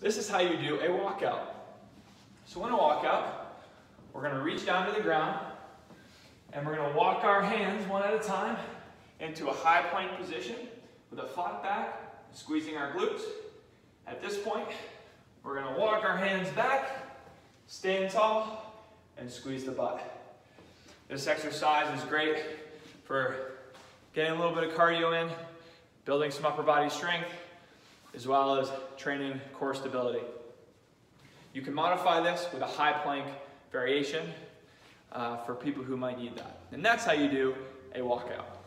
This is how you do a walkout. So in a walkout, we're going to reach down to the ground, and we're going to walk our hands one at a time into a high plank position with a flat back, squeezing our glutes. At this point, we're going to walk our hands back, stand tall, and squeeze the butt. This exercise is great for getting a little bit of cardio in, building some upper body strength, as well as training core stability. You can modify this with a high plank variation for people who might need that. And that's how you do a walkout.